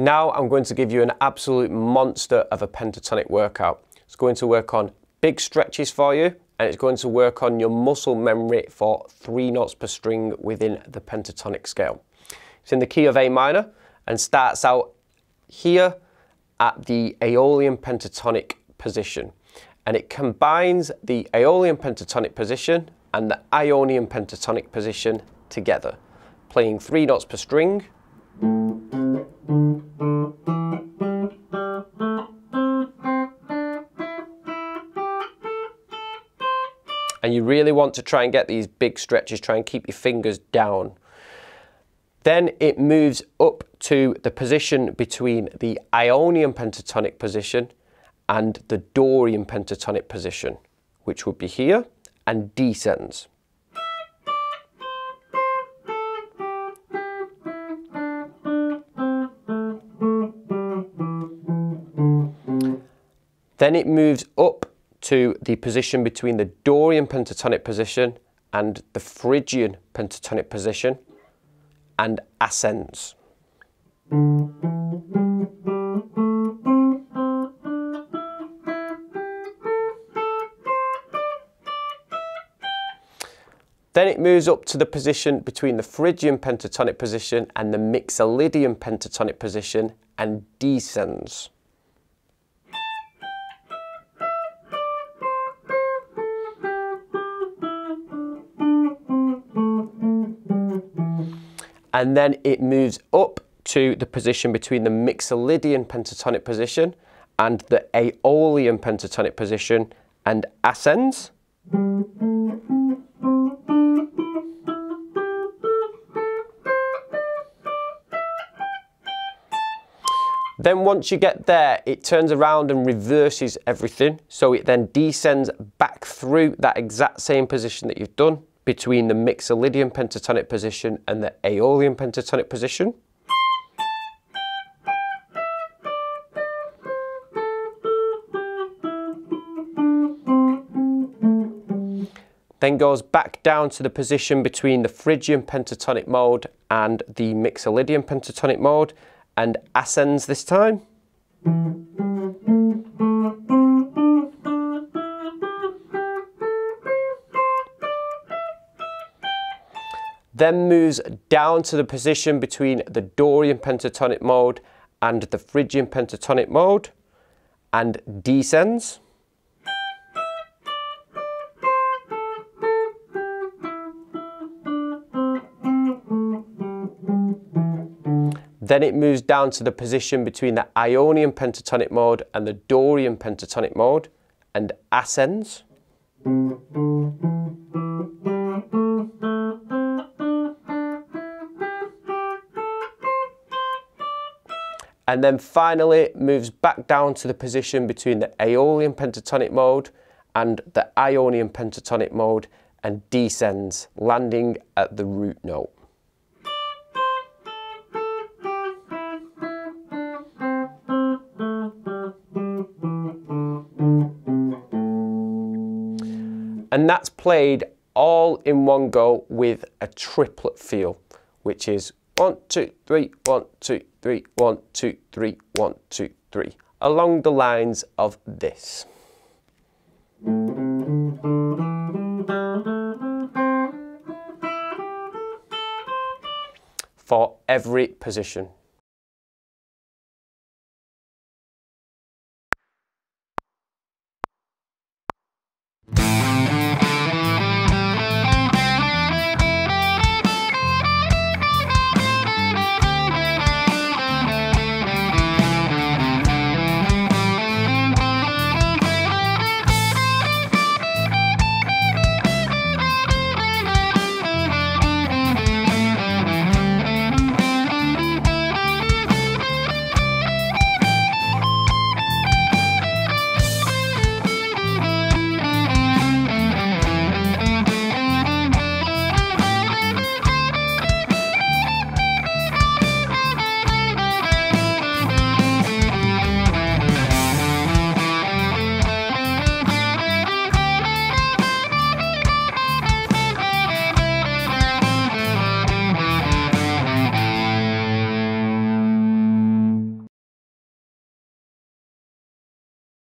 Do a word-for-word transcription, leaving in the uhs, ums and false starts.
Now I'm going to give you an absolute monster of a pentatonic workout. It's going to work on big stretches for you, and it's going to work on your muscle memory for three notes per string within the pentatonic scale. It's in the key of A minor and starts out here at the Aeolian pentatonic position. And it combines the Aeolian pentatonic position and the Ionian pentatonic position together, playing three notes per string. And you really want to try and get these big stretches, try and keep your fingers down. Then it moves up to the position between the Ionian pentatonic position and the Dorian pentatonic position, which would be here, and descends. Then it moves up to the position between the Dorian pentatonic position and the Phrygian pentatonic position, and ascends. Then it moves up to the position between the Phrygian pentatonic position and the Mixolydian pentatonic position, and descends. And then it moves up to the position between the Mixolydian pentatonic position and the Aeolian pentatonic position, and ascends. Then once you get there, it turns around and reverses everything. So it then descends back through that exact same position that you've done, between the Mixolydian pentatonic position and the Aeolian pentatonic position. Then goes back down to the position between the Phrygian pentatonic mode and the Mixolydian pentatonic mode, and ascends this time. Then moves down to the position between the Dorian pentatonic mode and the Phrygian pentatonic mode, and descends. Then it moves down to the position between the Ionian pentatonic mode and the Dorian pentatonic mode, and ascends. And then finally moves back down to the position between the Aeolian pentatonic mode and the Ionian pentatonic mode, and descends, landing at the root note. And that's played all in one go with a triplet feel, which is one, two, three, one, two, three, one, two, three, one, two, three, along the lines of this. For every position.